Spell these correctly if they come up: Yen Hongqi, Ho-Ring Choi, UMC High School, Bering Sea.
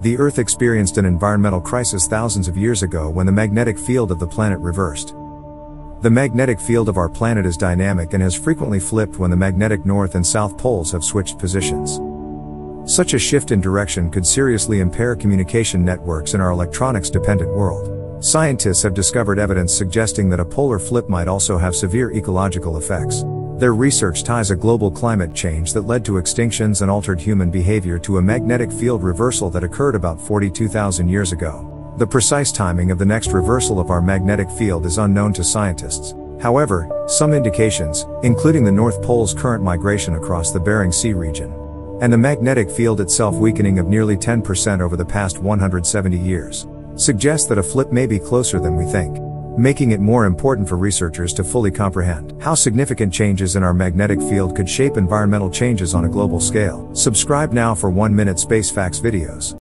The Earth experienced an environmental crisis thousands of years ago when the magnetic field of the planet reversed. The magnetic field of our planet is dynamic and has frequently flipped when the magnetic north and south poles have switched positions. Such a shift in direction could seriously impair communication networks in our electronics-dependent world. Scientists have discovered evidence suggesting that a polar flip might also have severe ecological effects. Their research ties a global climate change that led to extinctions and altered human behavior to a magnetic field reversal that occurred about 42,000 years ago. The precise timing of the next reversal of our magnetic field is unknown to scientists. However, some indications, including the North Pole's current migration across the Bering Sea region, and the magnetic field itself weakening of nearly 10% over the past 170 years, suggest that a flip may be closer than we think, making it more important for researchers to fully comprehend how significant changes in our magnetic field could shape environmental changes on a global scale. Subscribe now for 1-minute Space Facts videos.